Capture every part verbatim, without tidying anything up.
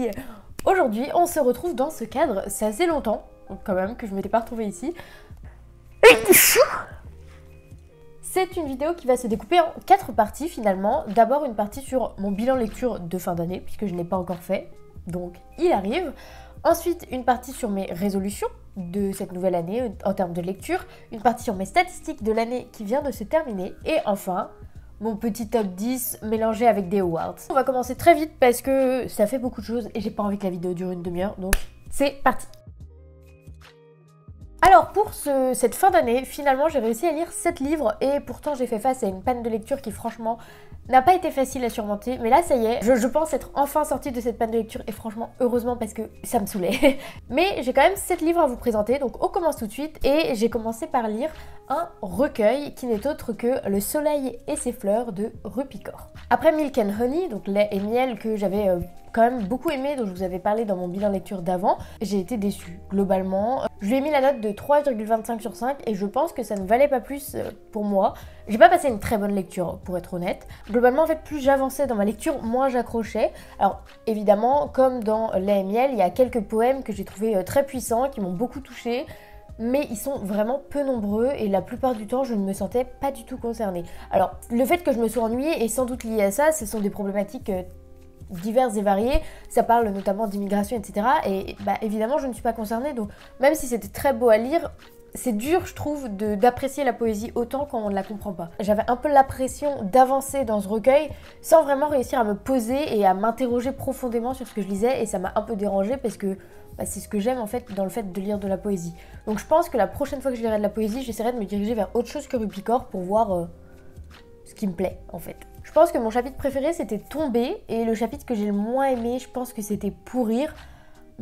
fille. Aujourd'hui, on se retrouve dans ce cadre. C'est assez longtemps, quand même, que je ne m'étais pas retrouvée ici. C'est une vidéo qui va se découper en quatre parties, finalement. D'abord, une partie sur mon bilan lecture de fin d'année, puisque je ne l'ai pas encore fait, donc il arrive. Ensuite, une partie sur mes résolutions de cette nouvelle année en termes de lecture, une partie sur mes statistiques de l'année qui vient de se terminer, et enfin, mon petit top dix mélangé avec des awards. On va commencer très vite parce que ça fait beaucoup de choses et j'ai pas envie que la vidéo dure une demi-heure, donc c'est parti. Alors pour ce, cette fin d'année, finalement j'ai réussi à lire sept livres et pourtant j'ai fait face à une panne de lecture qui franchement n'a pas été facile à surmonter. Mais là ça y est, je, je pense être enfin sortie de cette panne de lecture et franchement heureusement parce que ça me saoulait. Mais j'ai quand même sept livres à vous présenter, donc on commence tout de suite et j'ai commencé par lire un recueil qui n'est autre que Le Soleil et ses fleurs de Rupi Kaur. Après Milk and Honey, donc lait et miel que j'avais euh, quand même beaucoup aimé, dont je vous avais parlé dans mon bilan lecture d'avant, j'ai été déçue globalement. Je lui ai mis la note de trois virgule vingt-cinq sur cinq et je pense que ça ne valait pas plus pour moi. J'ai pas passé une très bonne lecture pour être honnête. Globalement en fait plus j'avançais dans ma lecture, moins j'accrochais. Alors évidemment comme dans Leigh et miel, il y a quelques poèmes que j'ai trouvé très puissants, qui m'ont beaucoup touchée. Mais ils sont vraiment peu nombreux et la plupart du temps je ne me sentais pas du tout concernée. Alors le fait que je me sois ennuyée est sans doute lié à ça, ce sont des problématiques diverses et variées, ça parle notamment d'immigration et cetera. Et bah, évidemment je ne suis pas concernée, donc même si c'était très beau à lire, c'est dur je trouve d'apprécier la poésie autant quand on ne la comprend pas. J'avais un peu l'impression d'avancer dans ce recueil sans vraiment réussir à me poser et à m'interroger profondément sur ce que je lisais et ça m'a un peu dérangée parce que bah, c'est ce que j'aime en fait dans le fait de lire de la poésie. Donc je pense que la prochaine fois que je lirai de la poésie, j'essaierai de me diriger vers autre chose que Rupi Kaur pour voir euh, ce qui me plaît en fait. Je pense que mon chapitre préféré c'était Tomber et le chapitre que j'ai le moins aimé, je pense que c'était Pourrir.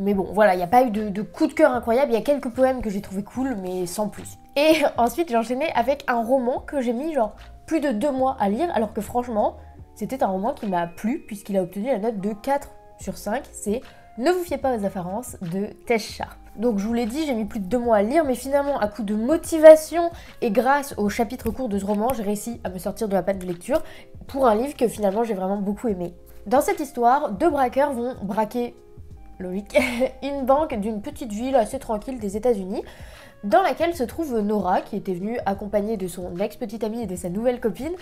Mais bon, voilà, il n'y a pas eu de, de coup de cœur incroyable, il y a quelques poèmes que j'ai trouvé cool, mais sans plus. Et ensuite, j'ai enchaîné avec un roman que j'ai mis genre plus de deux mois à lire, alors que franchement, c'était un roman qui m'a plu, puisqu'il a obtenu la note de quatre sur cinq, c'est Ne vous fiez pas aux apparences de Tess Sharpe. Donc je vous l'ai dit, j'ai mis plus de deux mois à lire, mais finalement, à coup de motivation et grâce au chapitre court de ce roman, j'ai réussi à me sortir de la panne de lecture pour un livre que finalement j'ai vraiment beaucoup aimé. Dans cette histoire, deux braqueurs vont braquer... logique, une banque d'une petite ville assez tranquille des États-Unis dans laquelle se trouve Nora qui était venue accompagnée de son ex-petite amie et de sa nouvelle copine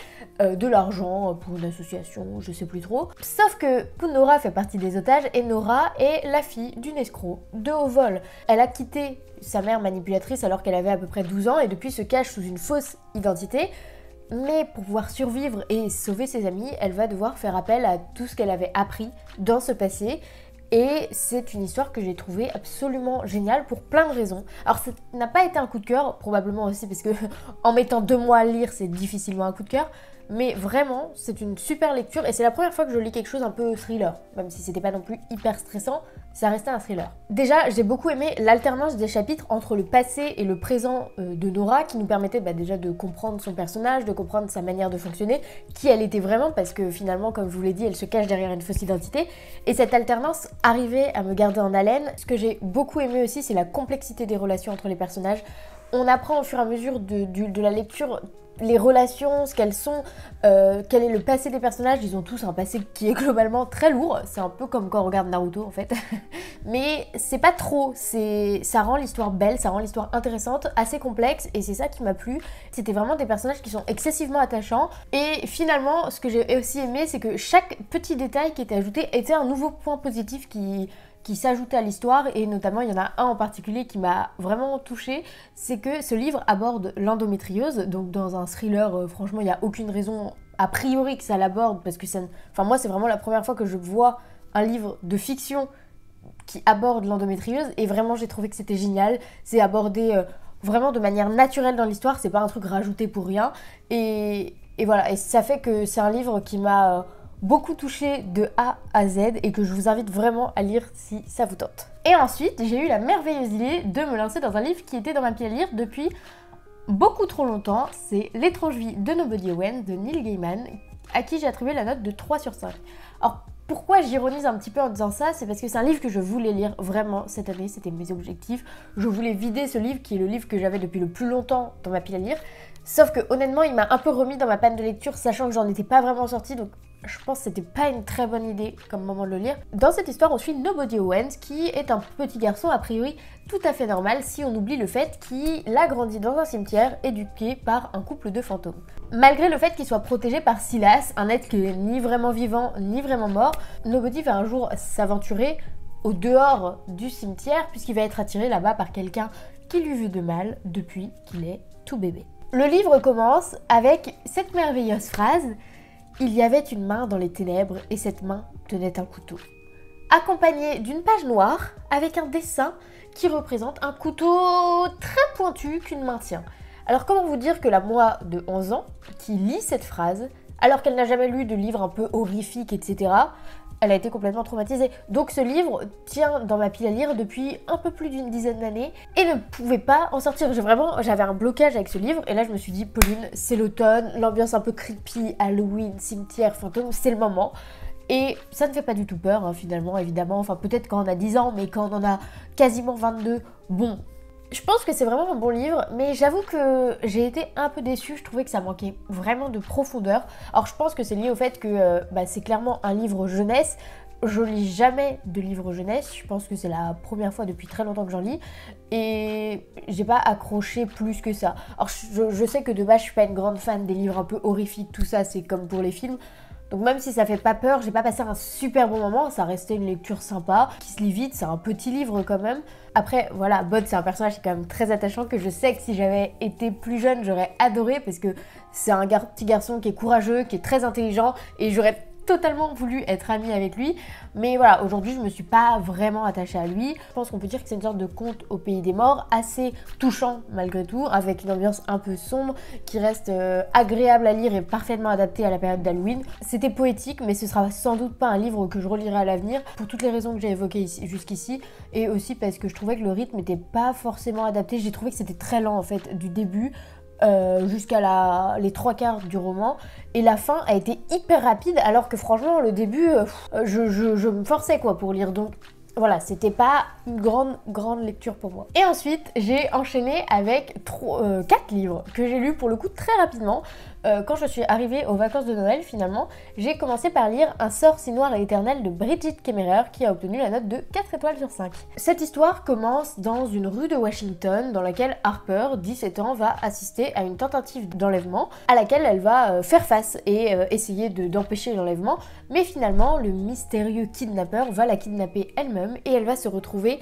euh, de l'argent pour une association, je sais plus trop. Sauf que Nora fait partie des otages et Nora est la fille d'une escroc de haut vol. Elle a quitté sa mère manipulatrice alors qu'elle avait à peu près douze ans et depuis se cache sous une fausse identité. Mais pour pouvoir survivre et sauver ses amis, elle va devoir faire appel à tout ce qu'elle avait appris dans ce passé. Et c'est une histoire que j'ai trouvée absolument géniale pour plein de raisons. Alors ça n'a pas été un coup de cœur, probablement aussi parce que en mettant deux mois à lire c'est difficilement un coup de cœur. Mais vraiment c'est une super lecture et c'est la première fois que je lis quelque chose un peu thriller. Même si c'était pas non plus hyper stressant, ça restait un thriller. Déjà j'ai beaucoup aimé l'alternance des chapitres entre le passé et le présent de Nora qui nous permettait bah, déjà de comprendre son personnage, de comprendre sa manière de fonctionner, qui elle était vraiment parce que finalement comme je vous l'ai dit elle se cache derrière une fausse identité. Et cette alternance arrivait à me garder en haleine. Ce que j'ai beaucoup aimé aussi c'est la complexité des relations entre les personnages. On apprend au fur et à mesure de, de, de la lecture les relations, ce qu'elles sont, euh, quel est le passé des personnages. Ils ont tous un passé qui est globalement très lourd. C'est un peu comme quand on regarde Naruto en fait. Mais c'est pas trop, ça rend l'histoire belle, ça rend l'histoire intéressante, assez complexe et c'est ça qui m'a plu. C'était vraiment des personnages qui sont excessivement attachants. Et finalement, ce que j'ai aussi aimé, c'est que chaque petit détail qui était ajouté était un nouveau point positif qui... qui s'ajoutait à l'histoire et notamment il y en a un en particulier qui m'a vraiment touchée, c'est que ce livre aborde l'endométriose, donc dans un thriller euh, franchement il n'y a aucune raison a priori que ça l'aborde parce que ça... Enfin moi c'est vraiment la première fois que je vois un livre de fiction qui aborde l'endométriose et vraiment j'ai trouvé que c'était génial, c'est abordé euh, vraiment de manière naturelle dans l'histoire, c'est pas un truc rajouté pour rien et, et voilà et ça fait que c'est un livre qui m'a... Euh... beaucoup touché de A à Z et que je vous invite vraiment à lire si ça vous tente. Et ensuite, j'ai eu la merveilleuse idée de me lancer dans un livre qui était dans ma pile à lire depuis beaucoup trop longtemps, c'est L'étrange vie de Nobody Owens de Neil Gaiman, à qui j'ai attribué la note de trois sur cinq. Alors, pourquoi j'ironise un petit peu en disant ça, c'est parce que c'est un livre que je voulais lire vraiment cette année, c'était mes objectifs. Je voulais vider ce livre qui est le livre que j'avais depuis le plus longtemps dans ma pile à lire, sauf que honnêtement, il m'a un peu remis dans ma panne de lecture, sachant que j'en étais pas vraiment sortie, donc Je pense que c'était pas une très bonne idée comme moment de le lire. Dans cette histoire, on suit Nobody Owens, qui est un petit garçon a priori tout à fait normal si on oublie le fait qu'il a grandi dans un cimetière éduqué par un couple de fantômes. Malgré le fait qu'il soit protégé par Silas, un être qui est ni vraiment vivant ni vraiment mort, Nobody va un jour s'aventurer au dehors du cimetière puisqu'il va être attiré là-bas par quelqu'un qui lui veut de mal depuis qu'il est tout bébé. Le livre commence avec cette merveilleuse phrase: il y avait une main dans les ténèbres et cette main tenait un couteau. Accompagnée d'une page noire avec un dessin qui représente un couteau très pointu qu'une main tient. Alors comment vous dire que la moi de onze ans qui lit cette phrase, alors qu'elle n'a jamais lu de livre un peu horrifique, et cetera, elle a été complètement traumatisée. Donc ce livre tient dans ma pile à lire depuis un peu plus d'une dizaine d'années et ne pouvait pas en sortir. Je, vraiment, j'avais un blocage avec ce livre et là je me suis dit, Pauline, c'est l'automne, l'ambiance un peu creepy, Halloween, cimetière, fantôme, c'est le moment. Et ça ne fait pas du tout peur hein, finalement, évidemment. Enfin peut-être quand on a dix ans, mais quand on en a quasiment vingt-deux, bon. Je pense que c'est vraiment un bon livre, mais j'avoue que j'ai été un peu déçue, je trouvais que ça manquait vraiment de profondeur. Alors je pense que c'est lié au fait que euh, bah, c'est clairement un livre jeunesse, je lis jamais de livre jeunesse, je pense que c'est la première fois depuis très longtemps que j'en lis, et j'ai pas accroché plus que ça. Alors je, je sais que de base je suis pas une grande fan des livres un peu horrifiques, tout ça c'est comme pour les films. Donc même si ça fait pas peur, j'ai pas passé un super bon moment, ça restait une lecture sympa, qui se lit vite, c'est un petit livre quand même. Après voilà, Bod c'est un personnage qui est quand même très attachant, que je sais que si j'avais été plus jeune j'aurais adoré, parce que c'est un gar- petit garçon qui est courageux, qui est très intelligent, et j'aurais totalement voulu être amie avec lui. Mais voilà, aujourd'hui je me suis pas vraiment attachée à lui. Je pense qu'on peut dire que c'est une sorte de conte au pays des morts, assez touchant malgré tout, avec une ambiance un peu sombre qui reste euh, agréable à lire et parfaitement adaptée à la période d'Halloween. C'était poétique, mais ce sera sans doute pas un livre que je relirai à l'avenir pour toutes les raisons que j'ai évoquées jusqu'ici, et aussi parce que je trouvais que le rythme n'était pas forcément adapté. J'ai trouvé que c'était très lent en fait du début Euh, jusqu'à la... les trois quarts du roman, et la fin a été hyper rapide alors que franchement le début euh, je, je, je me forçais quoi pour lire, donc voilà, c'était pas une grande grande lecture pour moi. Et ensuite j'ai enchaîné avec trois, euh, quatre livres que j'ai lus pour le coup très rapidement. Euh, quand je suis arrivée aux vacances de Noël finalement, j'ai commencé par lire Un sort si noir et éternel de Brigid Kemmerer, qui a obtenu la note de quatre étoiles sur cinq. Cette histoire commence dans une rue de Washington dans laquelle Harper, dix-sept ans, va assister à une tentative d'enlèvement à laquelle elle va euh, faire face et euh, essayer de, d'empêcher l'enlèvement, mais finalement le mystérieux kidnappeur va la kidnapper elle-même et elle va se retrouver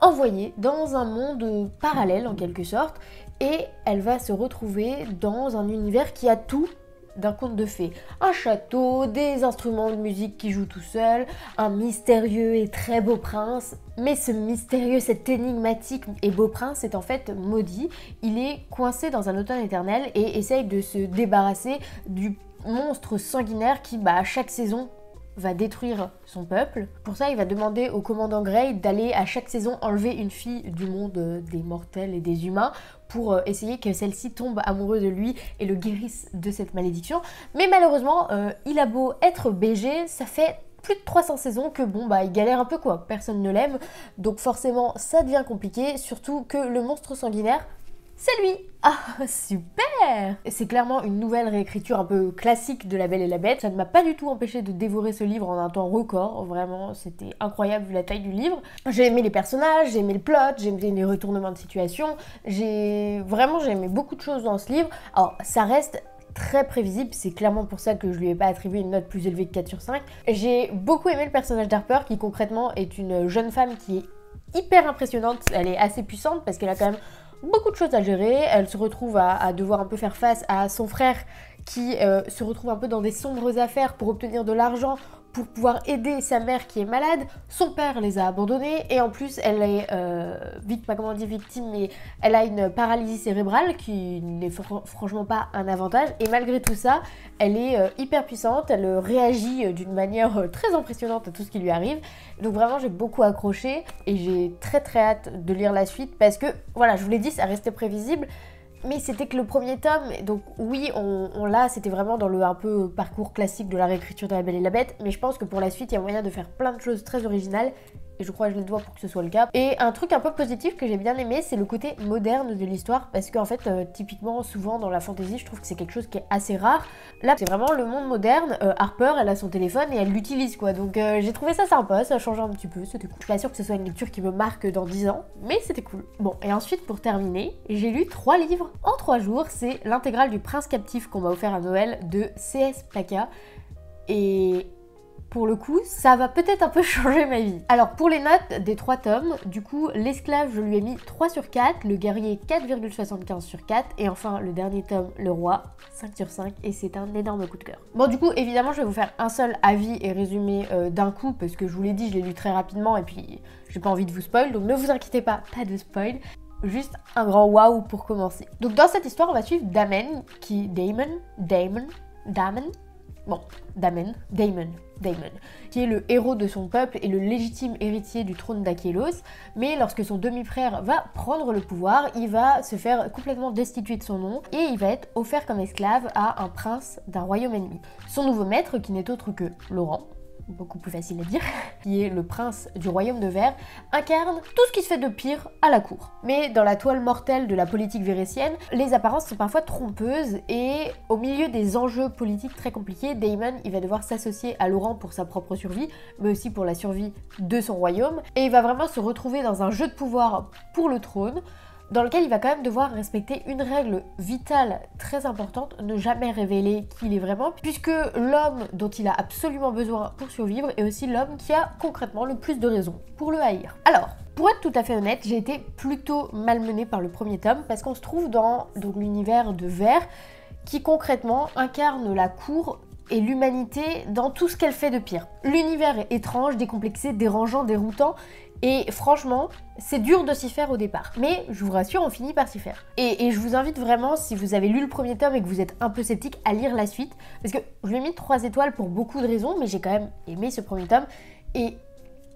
envoyée dans un monde parallèle en quelque sorte, et elle va se retrouver dans un univers qui a tout d'un conte de fées. Un château, des instruments de musique qui jouent tout seul, un mystérieux et très beau prince, mais ce mystérieux, cet énigmatique et beau prince est en fait maudit. Il est coincé dans un automne éternel et essaye de se débarrasser du monstre sanguinaire qui, bah, à chaque saison, va détruire son peuple. Pour ça, il va demander au commandant Grey d'aller à chaque saison enlever une fille du monde des mortels et des humains pour essayer que celle-ci tombe amoureuse de lui et le guérisse de cette malédiction. Mais malheureusement, euh, il a beau être B G, ça fait plus de trois cents saisons que bon bah il galère un peu quoi, personne ne l'aime, donc forcément ça devient compliqué, surtout que le monstre sanguinaire, c'est lui! Ah, super! C'est clairement une nouvelle réécriture un peu classique de La Belle et la Bête. Ça ne m'a pas du tout empêché de dévorer ce livre en un temps record. Vraiment, c'était incroyable vu la taille du livre. J'ai aimé les personnages, j'ai aimé le plot, j'ai aimé les retournements de situation. J'ai... Vraiment, j'ai aimé beaucoup de choses dans ce livre. Alors, ça reste très prévisible, c'est clairement pour ça que je lui ai pas attribué une note plus élevée que quatre sur cinq. J'ai beaucoup aimé le personnage d'Harper, qui concrètement est une jeune femme qui est hyper impressionnante. Elle est assez puissante parce qu'elle a quand même beaucoup de choses à gérer. Elle se retrouve à, à devoir un peu faire face à son frère qui euh, se retrouve un peu dans des sombres affaires pour obtenir de l'argent pour pouvoir aider sa mère qui est malade. Son père les a abandonnés et en plus elle est euh, victime, comment on dit, victime, mais elle a une paralysie cérébrale qui n'est fr- franchement pas un avantage, et malgré tout ça elle est euh, hyper puissante, elle euh, réagit d'une manière euh, très impressionnante à tout ce qui lui arrive. Donc vraiment j'ai beaucoup accroché et j'ai très très hâte de lire la suite, parce que voilà, je vous l'ai dit, ça restait prévisible, mais c'était que le premier tome, donc oui, on, on l'a, c'était vraiment dans le un peu parcours classique de la réécriture de La Belle et la Bête, mais je pense que pour la suite, il y a moyen de faire plein de choses très originales et je crois que je les dois pour que ce soit le cas. Et un truc un peu positif que j'ai bien aimé, c'est le côté moderne de l'histoire, parce qu'en fait euh, typiquement souvent dans la fantasy je trouve que c'est quelque chose qui est assez rare. Là c'est vraiment le monde moderne, euh, Harper elle a son téléphone et elle l'utilise quoi, donc euh, j'ai trouvé ça sympa, ça change un petit peu, c'était cool. Je suis pas sûre que ce soit une lecture qui me marque dans dix ans, mais c'était cool. Bon, et ensuite pour terminer, j'ai lu trois livres en trois jours, c'est l'intégrale du Prince Captif qu'on m'a offert à Noël de C S Pacat, et pour le coup, ça va peut-être un peu changer ma vie. Alors pour les notes des trois tomes, du coup, l'esclave, je lui ai mis trois sur quatre, le guerrier quatre virgule soixante-quinze sur quatre, et enfin le dernier tome, le roi, cinq sur cinq, et c'est un énorme coup de cœur. Bon du coup, évidemment, je vais vous faire un seul avis et résumé euh, d'un coup, parce que je vous l'ai dit, je l'ai lu très rapidement, et puis j'ai pas envie de vous spoil, donc ne vous inquiétez pas, pas de spoil. Juste un grand waouh pour commencer. Donc dans cette histoire, on va suivre Damon, qui... Damon Damon Damon Bon, Damon, Damon, Damon, qui est le héros de son peuple et le légitime héritier du trône d'Achelos, mais lorsque son demi-frère va prendre le pouvoir, il va se faire complètement destituer de son nom et il va être offert comme esclave à un prince d'un royaume ennemi. Son nouveau maître, qui n'est autre que Laurent, beaucoup plus facile à dire, qui est le prince du royaume de verre, incarne tout ce qui se fait de pire à la cour. Mais dans la toile mortelle de la politique vérétienne, les apparences sont parfois trompeuses et au milieu des enjeux politiques très compliqués, Damon, il va devoir s'associer à Laurent pour sa propre survie, mais aussi pour la survie de son royaume, et il va vraiment se retrouver dans un jeu de pouvoir pour le trône, dans lequel il va quand même devoir respecter une règle vitale très importante, ne jamais révéler qui il est vraiment, puisque l'homme dont il a absolument besoin pour survivre est aussi l'homme qui a concrètement le plus de raisons pour le haïr. Alors, pour être tout à fait honnête, j'ai été plutôt malmenée par le premier tome, parce qu'on se trouve dans donc, l'univers de Verre, qui concrètement incarne la cour et l'humanité dans tout ce qu'elle fait de pire. L'univers est étrange, décomplexé, dérangeant, déroutant, et franchement, c'est dur de s'y faire au départ. Mais je vous rassure, on finit par s'y faire. Et, et je vous invite vraiment, si vous avez lu le premier tome et que vous êtes un peu sceptique, à lire la suite. Parce que je lui ai mis trois étoiles pour beaucoup de raisons, mais j'ai quand même aimé ce premier tome. Et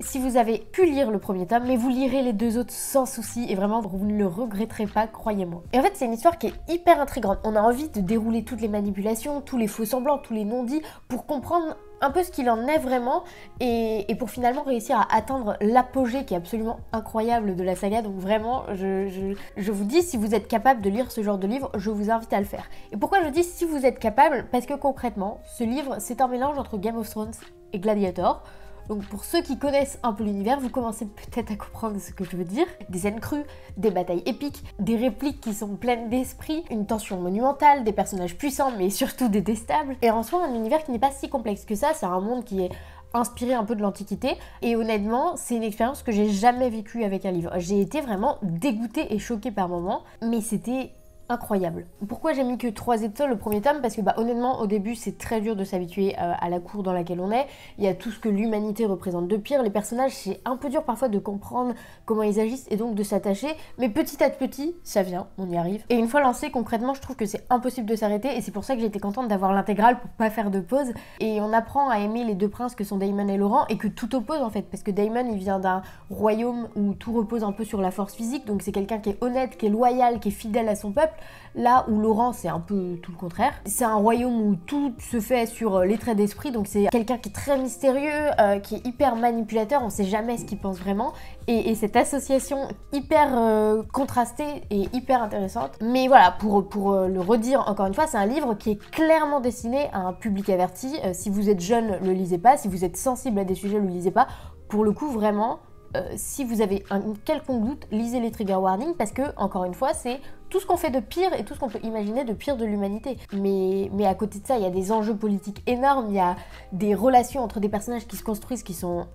si vous avez pu lire le premier tome, mais vous lirez les deux autres sans souci, et vraiment, vous ne le regretterez pas, croyez-moi. Et en fait, c'est une histoire qui est hyper intrigante. On a envie de dérouler toutes les manipulations, tous les faux-semblants, tous les non-dits, pour comprendre un peu ce qu'il en est vraiment, et, et pour finalement réussir à atteindre l'apogée qui est absolument incroyable de la saga. Donc vraiment, je, je, je vous dis, si vous êtes capable de lire ce genre de livre, je vous invite à le faire. Et pourquoi je dis si vous êtes capable? Parce que concrètement, ce livre, c'est un mélange entre Game of Thrones et Gladiator. Donc pour ceux qui connaissent un peu l'univers, vous commencez peut-être à comprendre ce que je veux dire. Des scènes crues, des batailles épiques, des répliques qui sont pleines d'esprit, une tension monumentale, des personnages puissants mais surtout détestables. Et en soi, un univers qui n'est pas si complexe que ça, c'est un monde qui est inspiré un peu de l'Antiquité. Et honnêtement, c'est une expérience que j'ai jamais vécue avec un livre. J'ai été vraiment dégoûtée et choquée par moments, mais c'était incroyable. Pourquoi j'ai mis que trois étoiles le premier tome? Parce que bah, honnêtement, au début, c'est très dur de s'habituer euh, à la cour dans laquelle on est. Il y a tout ce que l'humanité représente de pire. Les personnages, c'est un peu dur parfois de comprendre comment ils agissent et donc de s'attacher. Mais petit à petit, ça vient, on y arrive. Et une fois lancé, concrètement, je trouve que c'est impossible de s'arrêter. Et c'est pour ça que j'étais contente d'avoir l'intégrale pour pas faire de pause. Et on apprend à aimer les deux princes que sont Damon et Laurent et que tout oppose en fait. Parce que Damon, il vient d'un royaume où tout repose un peu sur la force physique. Donc c'est quelqu'un qui est honnête, qui est loyal, qui est fidèle à son peuple. Là où Laurent, c'est un peu tout le contraire. C'est un royaume où tout se fait sur les traits d'esprit, donc c'est quelqu'un qui est très mystérieux, euh, qui est hyper manipulateur, on sait jamais ce qu'il pense vraiment, et, et cette association hyper euh, contrastée est hyper intéressante. Mais voilà, pour, pour euh, le redire encore une fois, c'est un livre qui est clairement destiné à un public averti. Euh, si vous êtes jeune, le lisez pas, si vous êtes sensible à des sujets, le lisez pas. Pour le coup, vraiment, euh, si vous avez un quelconque doute, lisez les trigger warnings, parce que, encore une fois, c'est tout ce qu'on fait de pire et tout ce qu'on peut imaginer de pire de l'humanité. Mais, mais à côté de ça, il y a des enjeux politiques énormes, il y a des relations entre des personnages qui se construisent, qui sont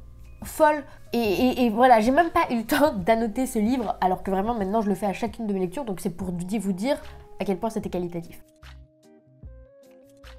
folles. Et, et, et voilà, j'ai même pas eu le temps d'annoter ce livre, alors que vraiment maintenant je le fais à chacune de mes lectures, donc c'est pour vous dire à quel point c'était qualitatif.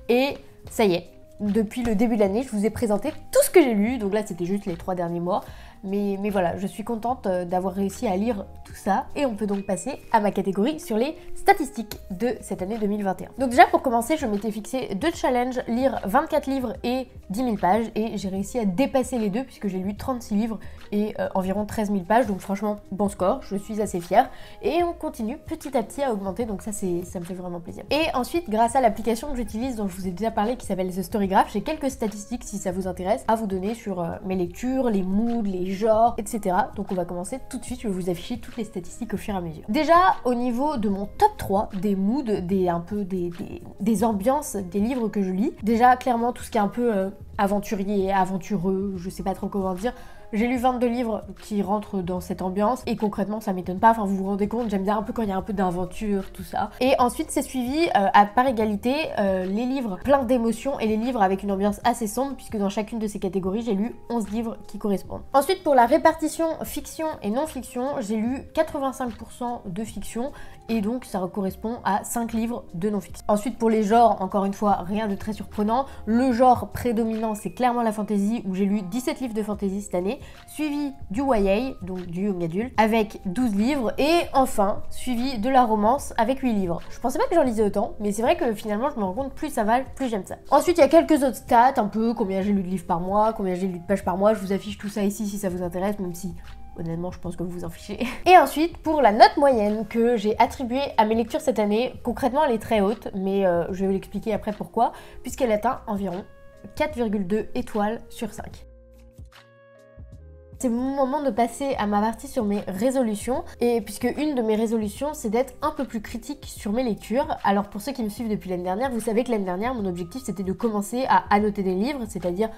Et ça y est, depuis le début de l'année, je vous ai présenté tout ce que j'ai lu, donc là c'était juste les trois derniers mois. Mais, mais voilà, je suis contente d'avoir réussi à lire tout ça et on peut donc passer à ma catégorie sur les statistiques de cette année deux mille vingt et un. Donc déjà pour commencer, je m'étais fixé deux challenges, lire vingt-quatre livres et dix mille pages, et j'ai réussi à dépasser les deux puisque j'ai lu trente-six livres et euh, environ treize mille pages, donc franchement bon score, je suis assez fière et on continue petit à petit à augmenter, donc ça, ça me fait vraiment plaisir. Et ensuite, grâce à l'application que j'utilise dont je vous ai déjà parlé qui s'appelle The Storygraph, j'ai quelques statistiques si ça vous intéresse à vous donner sur euh, mes lectures, les moods, les genre, et cetera. Donc on va commencer tout de suite, je vais vous afficher toutes les statistiques au fur et à mesure. Déjà, au niveau de mon top trois, des moods, des un peu des, des, des ambiances, des livres que je lis, déjà clairement tout ce qui est un peu euh, aventurier, aventureux, je sais pas trop comment dire. J'ai lu vingt-deux livres qui rentrent dans cette ambiance et concrètement ça m'étonne pas, enfin vous vous rendez compte, j'aime bien un peu quand il y a un peu d'aventure, tout ça. Et ensuite c'est suivi euh, à par égalité euh, les livres pleins d'émotions et les livres avec une ambiance assez sombre puisque dans chacune de ces catégories j'ai lu onze livres qui correspondent. Ensuite pour la répartition fiction et non-fiction, j'ai lu quatre-vingt-cinq pour cent de fiction et donc ça correspond à cinq livres de non-fiction. Ensuite pour les genres, encore une fois rien de très surprenant, le genre prédominant c'est clairement la fantasy où j'ai lu dix-sept livres de fantasy cette année, suivi du Y A, donc du young adult, avec douze livres, et enfin suivi de la romance avec huit livres. Je pensais pas que j'en lisais autant, mais c'est vrai que finalement je me rends compte, plus ça va, plus j'aime ça. Ensuite il y a quelques autres stats, un peu combien j'ai lu de livres par mois, combien j'ai lu de pages par mois, je vous affiche tout ça ici si ça vous intéresse, même si... honnêtement, je pense que vous vous en fichez. Et ensuite, pour la note moyenne que j'ai attribuée à mes lectures cette année, concrètement elle est très haute, mais euh, je vais vous l'expliquer après pourquoi, puisqu'elle atteint environ quatre virgule deux étoiles sur cinq. C'est mon moment de passer à ma partie sur mes résolutions, et puisque une de mes résolutions c'est d'être un peu plus critique sur mes lectures. Alors pour ceux qui me suivent depuis l'année dernière, vous savez que l'année dernière mon objectif c'était de commencer à annoter des livres, c'est-à-dire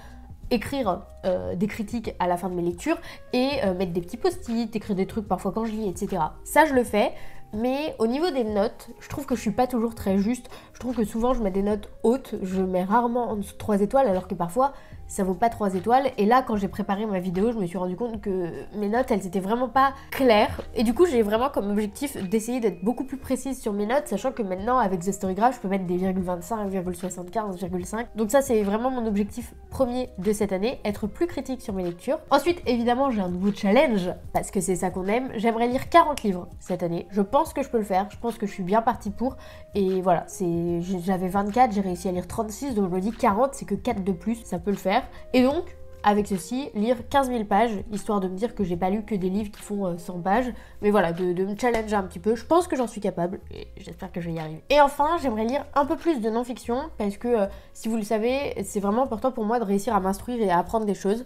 écrire euh, des critiques à la fin de mes lectures et euh, mettre des petits post-it, écrire des trucs parfois quand je lis, et cetera. Ça je le fais. Mais au niveau des notes, je trouve que je suis pas toujours très juste. Je trouve que souvent je mets des notes hautes, je mets rarement en dessous de trois étoiles alors que parfois ça vaut pas trois étoiles. Et là quand j'ai préparé ma vidéo, je me suis rendu compte que mes notes elles étaient vraiment pas claires. Et du coup j'ai vraiment comme objectif d'essayer d'être beaucoup plus précise sur mes notes, sachant que maintenant avec The Storygraph je peux mettre des virgule vingt-cinq, virgule soixante-quinze, virgule cinq. Donc ça c'est vraiment mon objectif premier de cette année, être plus critique sur mes lectures. Ensuite évidemment j'ai un nouveau challenge, parce que c'est ça qu'on aime, j'aimerais lire quarante livres cette année. Je pense Je pense que je peux le faire, je pense que je suis bien partie pour, et voilà, c'est j'avais vingt-quatre, j'ai réussi à lire trente-six, donc je me dis quarante, c'est que quatre de plus, ça peut le faire. Et donc, avec ceci, lire quinze mille pages, histoire de me dire que j'ai pas lu que des livres qui font cent pages, mais voilà, de, de me challenger un petit peu, je pense que j'en suis capable, et j'espère que je vais y arriver. Et enfin, j'aimerais lire un peu plus de non-fiction, parce que, euh, si vous le savez, c'est vraiment important pour moi de réussir à m'instruire et à apprendre des choses.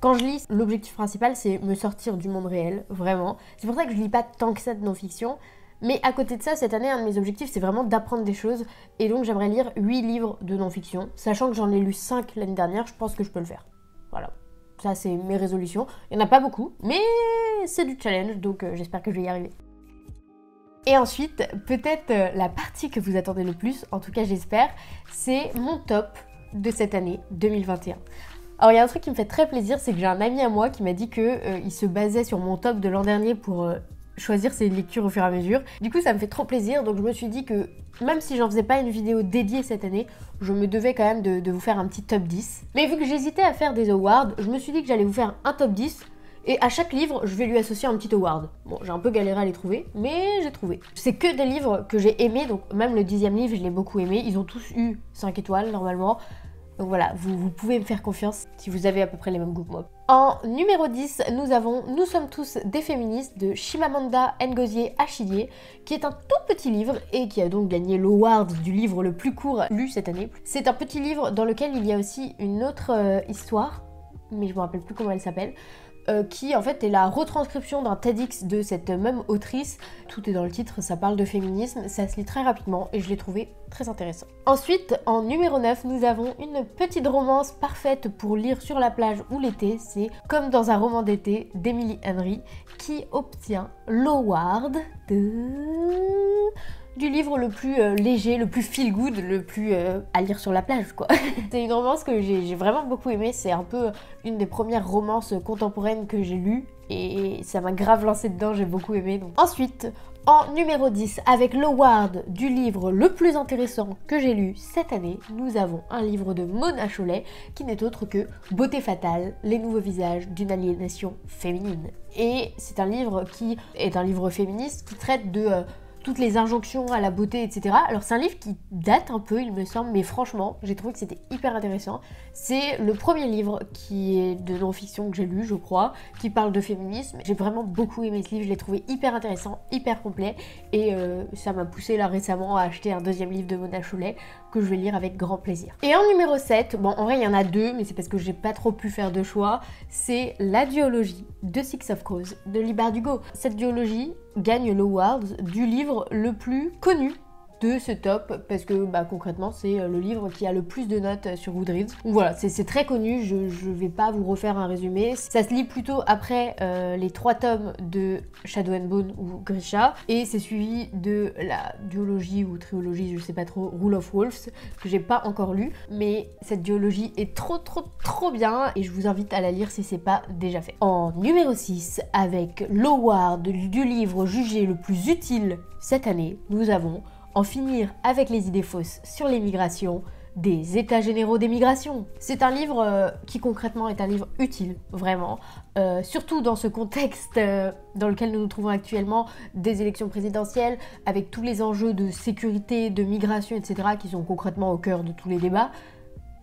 Quand je lis, l'objectif principal c'est me sortir du monde réel, vraiment. C'est pour ça que je lis pas tant que ça de non-fiction. Mais à côté de ça, cette année, un de mes objectifs, c'est vraiment d'apprendre des choses. Et donc, j'aimerais lire huit livres de non-fiction. Sachant que j'en ai lu cinq l'année dernière, je pense que je peux le faire. Voilà. Ça, c'est mes résolutions. Il n'y en a pas beaucoup, mais c'est du challenge. Donc, euh, j'espère que je vais y arriver. Et ensuite, peut-être euh, la partie que vous attendez le plus, en tout cas, j'espère, c'est mon top de cette année deux mille vingt et un. Alors il y a un truc qui me fait très plaisir, c'est que j'ai un ami à moi qui m'a dit qu'il euh, se basait sur mon top de l'an dernier pour euh, choisir ses lectures au fur et à mesure. Du coup ça me fait trop plaisir, donc je me suis dit que même si j'en faisais pas une vidéo dédiée cette année, je me devais quand même de, de vous faire un petit top dix. Mais vu que j'hésitais à faire des awards, je me suis dit que j'allais vous faire un top dix. Et à chaque livre, je vais lui associer un petit award. Bon, j'ai un peu galéré à les trouver, mais j'ai trouvé. C'est que des livres que j'ai aimés, donc même le dixième livre, je l'ai beaucoup aimé. Ils ont tous eu cinq étoiles normalement. Donc voilà, vous, vous pouvez me faire confiance si vous avez à peu près les mêmes goûts que moi. En numéro dix, nous avons « Nous sommes tous des féministes » de Chimamanda Ngozi Adichie, qui est un tout petit livre et qui a donc gagné l'award du livre le plus court lu cette année. C'est un petit livre dans lequel il y a aussi une autre euh, histoire, mais je ne me rappelle plus comment elle s'appelle, Euh, qui en fait est la retranscription d'un TEDx de cette même autrice. Tout est dans le titre, ça parle de féminisme, ça se lit très rapidement et je l'ai trouvé très intéressant. Ensuite, en numéro neuf, nous avons une petite romance parfaite pour lire sur la plage ou l'été, c'est Comme dans un roman d'été d'Emily Henry, qui obtient l'award de... du livre le plus euh, léger, le plus feel good, le plus euh, à lire sur la plage quoi. C'est une romance que j'ai vraiment beaucoup aimée, c'est un peu une des premières romances contemporaines que j'ai lues et ça m'a grave lancée dedans, j'ai beaucoup aimé. Donc. Ensuite, en numéro dix, avec l'award du livre le plus intéressant que j'ai lu cette année, nous avons un livre de Mona Chollet qui n'est autre que Beauté fatale, les nouveaux visages d'une aliénation féminine. Et c'est un livre qui est un livre féministe qui traite de... Euh, toutes les injonctions à la beauté, et cetera. Alors c'est un livre qui date un peu, il me semble, mais franchement, j'ai trouvé que c'était hyper intéressant. C'est le premier livre qui est de non-fiction que j'ai lu, je crois, qui parle de féminisme. J'ai vraiment beaucoup aimé ce livre, je l'ai trouvé hyper intéressant, hyper complet, et euh, ça m'a poussé là récemment à acheter un deuxième livre de Mona Chollet que je vais lire avec grand plaisir. Et en numéro sept, bon en vrai il y en a deux, mais c'est parce que j'ai pas trop pu faire de choix, c'est la duologie de Six of Crows de Leigh Bardugo. Cette duologie gagne le award du livre le plus connu de ce top, parce que bah, concrètement c'est le livre qui a le plus de notes sur Goodreads. Donc voilà, c'est très connu, je ne vais pas vous refaire un résumé. Ça se lit plutôt après euh, les trois tomes de Shadow and Bone ou Grisha, et c'est suivi de la duologie ou trilogie, je sais pas trop, Rule of Wolves, que j'ai pas encore lu, mais cette duologie est trop trop trop bien et je vous invite à la lire si c'est pas déjà fait. En numéro six, avec l'award du livre jugé le plus utile cette année, nous avons En finir avec les idées fausses sur les migrations, des états généraux des migrations. C'est un livre euh, qui concrètement est un livre utile, vraiment. Euh, surtout dans ce contexte euh, dans lequel nous nous trouvons actuellement, des élections présidentielles, avec tous les enjeux de sécurité, de migration, et cetera qui sont concrètement au cœur de tous les débats.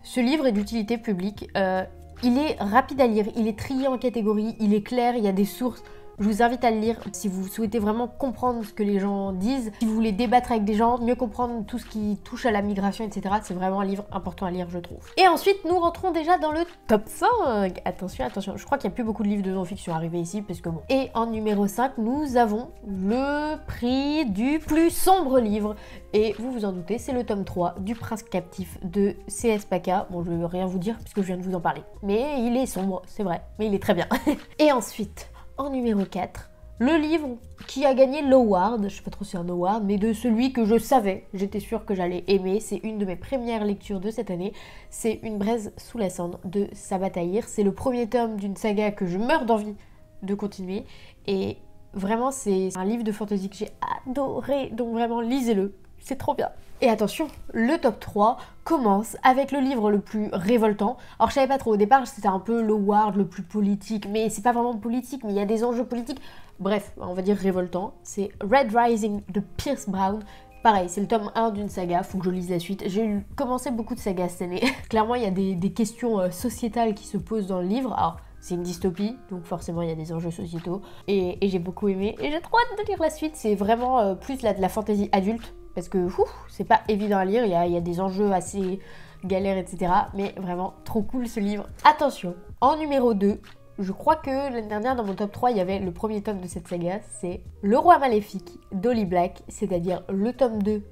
Ce livre est d'utilité publique. Euh, il est rapide à lire, il est trié en catégories, il est clair, il y a des sources. Je vous invite à le lire si vous souhaitez vraiment comprendre ce que les gens disent, si vous voulez débattre avec des gens, mieux comprendre tout ce qui touche à la migration, et cetera. C'est vraiment un livre important à lire, je trouve. Et ensuite, nous rentrons déjà dans le top cinq. Attention, attention, je crois qu'il n'y a plus beaucoup de livres de non-fiction arrivés ici, parce que bon. Et en numéro cinq, nous avons le prix du plus sombre livre. Et vous vous en doutez, c'est le tome trois du Prince captif de C S Pacat. Bon, je ne vais rien vous dire, puisque je viens de vous en parler. Mais il est sombre, c'est vrai, mais il est très bien. Et ensuite, en numéro quatre, le livre qui a gagné l'award, je sais pas trop si c'est un award, mais de celui que je savais, j'étais sûre que j'allais aimer, c'est une de mes premières lectures de cette année, c'est Une braise sous la cendre de Sabataïr. C'est le premier tome d'une saga que je meurs d'envie de continuer, et vraiment c'est un livre de fantasy que j'ai adoré, donc vraiment lisez-le, c'est trop bien. Et attention, le top trois commence avec le livre le plus révoltant. Alors je savais pas trop au départ, c'était un peu l'award le plus politique, mais c'est pas vraiment politique, mais il y a des enjeux politiques. Bref, on va dire révoltant. C'est Red Rising de Pierce Brown. Pareil, c'est le tome un d'une saga, faut que je lise la suite. J'ai commencé beaucoup de sagas cette année. Clairement, il y a des, des questions sociétales qui se posent dans le livre. Alors, c'est une dystopie, donc forcément il y a des enjeux sociétaux. Et, et j'ai beaucoup aimé, et j'ai trop hâte de lire la suite. C'est vraiment euh, plus la, de la fantasy adulte, parce que c'est pas évident à lire, il y a, y a des enjeux assez galères, et cetera. Mais vraiment, trop cool ce livre. Attention, en numéro deux, je crois que l'année dernière, dans mon top trois, il y avait le premier tome de cette saga, c'est Le Roi Maléfique d'Holly Black, c'est-à-dire le tome deux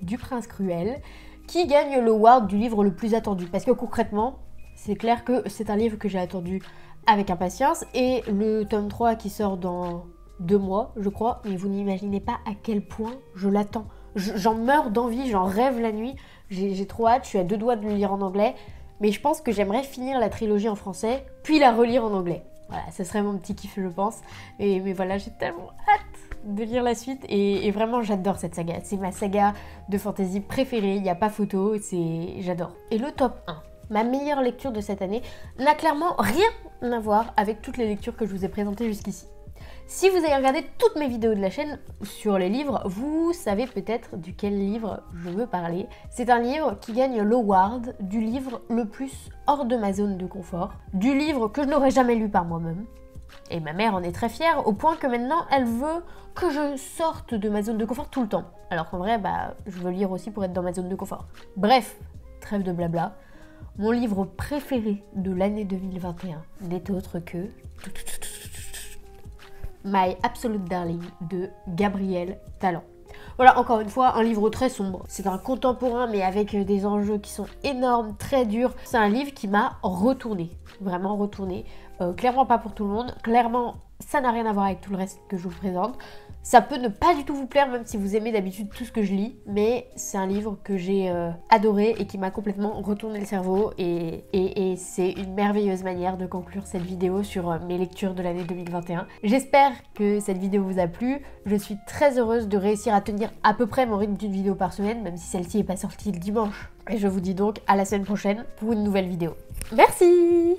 du Prince Cruel, qui gagne l'award du livre le plus attendu. Parce que concrètement, c'est clair que c'est un livre que j'ai attendu avec impatience, et le tome trois qui sort dans deux mois, je crois, mais vous n'imaginez pas à quel point je l'attends. J'en meurs d'envie, j'en rêve la nuit, j'ai trop hâte, je suis à deux doigts de le lire en anglais, mais je pense que j'aimerais finir la trilogie en français, puis la relire en anglais. Voilà, ce serait mon petit kiff, je pense. Et, mais voilà, j'ai tellement hâte de lire la suite, et, et vraiment j'adore cette saga. C'est ma saga de fantasy préférée, il n'y a pas photo, j'adore. Et le top un, ma meilleure lecture de cette année, n'a clairement rien à voir avec toutes les lectures que je vous ai présentées jusqu'ici. Si vous avez regardé toutes mes vidéos de la chaîne sur les livres, vous savez peut-être de quel livre je veux parler. C'est un livre qui gagne l'award du livre le plus hors de ma zone de confort, du livre que je n'aurais jamais lu par moi-même. Et ma mère en est très fière, au point que maintenant elle veut que je sorte de ma zone de confort tout le temps. Alors qu'en vrai, bah, je veux lire aussi pour être dans ma zone de confort. Bref, trêve de blabla, mon livre préféré de l'année deux mille vingt et un n'est autre que My Absolute Darling de Gabriel Talent. Voilà, encore une fois, un livre très sombre. C'est un contemporain, mais avec des enjeux qui sont énormes, très durs. C'est un livre qui m'a retournée, vraiment retournée. Euh, clairement pas pour tout le monde. Clairement, ça n'a rien à voir avec tout le reste que je vous présente. Ça peut ne pas du tout vous plaire, même si vous aimez d'habitude tout ce que je lis. Mais c'est un livre que j'ai euh, adoré et qui m'a complètement retourné le cerveau. Et, et, et c'est une merveilleuse manière de conclure cette vidéo sur euh, mes lectures de l'année deux mille vingt et un. J'espère que cette vidéo vous a plu. Je suis très heureuse de réussir à tenir à peu près mon rythme d'une vidéo par semaine, même si celle-ci n'est pas sortie le dimanche. Et je vous dis donc à la semaine prochaine pour une nouvelle vidéo. Merci!